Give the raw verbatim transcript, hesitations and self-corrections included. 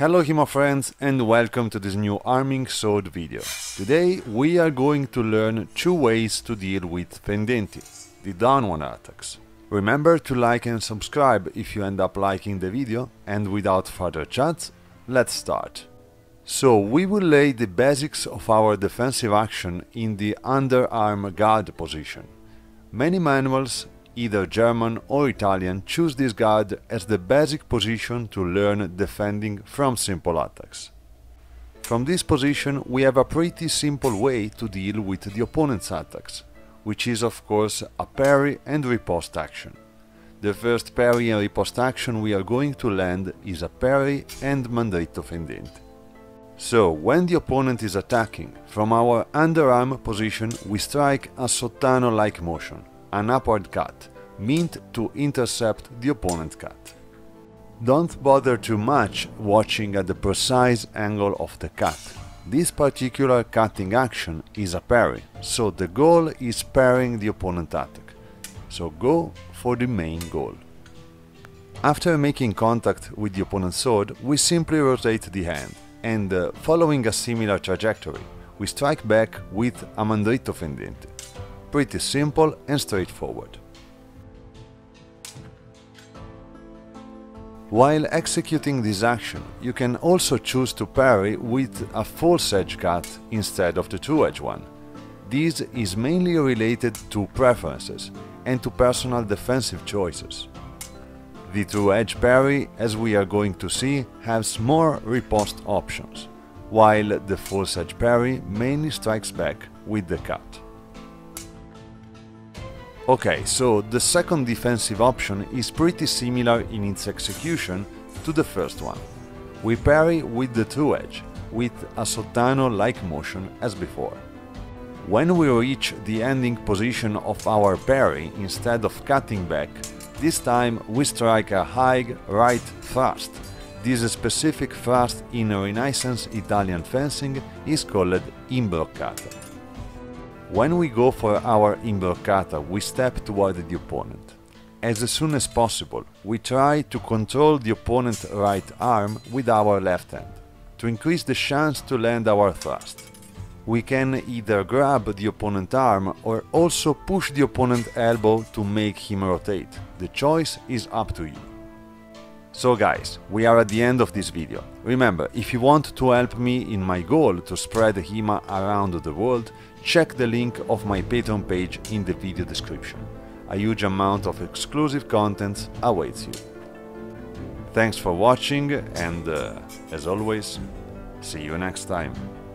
Hello HEMA friends and welcome to this new arming sword video. Today we are going to learn two ways to deal with pendente, the downward attacks. Remember to like and subscribe if you end up liking the video, and without further chat, let's start. So we will lay the basics of our defensive action in the underarm guard position. Many manuals, either German or Italian, choose this guard as the basic position to learn defending from simple attacks. From this position we have a pretty simple way to deal with the opponent's attacks, which is of course a parry and riposte action. The first parry and riposte action we are going to land is a parry and mandritto fendente. So, when the opponent is attacking, from our underarm position we strike a sottano-like motion, an upward cut, meant to intercept the opponent cut. Don't bother too much watching at the precise angle of the cut. This particular cutting action is a parry, so the goal is parrying the opponent attack. So go for the main goal. After making contact with the opponent's sword, we simply rotate the hand and, uh, following a similar trajectory, we strike back with a mandritto fendente. Pretty simple and straightforward. While executing this action, you can also choose to parry with a false edge cut instead of the true edge one. This is mainly related to preferences and to personal defensive choices. The true edge parry, as we are going to see, has more riposte options, while the false edge parry mainly strikes back with the cut. Okay, so the second defensive option is pretty similar in its execution to the first one. We parry with the true edge, with a sottano-like motion as before. When we reach the ending position of our parry, instead of cutting back, this time we strike a high right thrust. This specific thrust in Renaissance Italian fencing is called imbroccata. When we go for our imbroccata, we step toward the opponent. As soon as possible, we try to control the opponent's right arm with our left hand, to increase the chance to land our thrust. We can either grab the opponent's arm or also push the opponent's elbow to make him rotate. The choice is up to you. So guys, we are at the end of this video. Remember, if you want to help me in my goal to spread HEMA around the world, check the link of my Patreon page in the video description. A huge amount of exclusive content awaits you. Thanks for watching and, uh, as always, see you next time.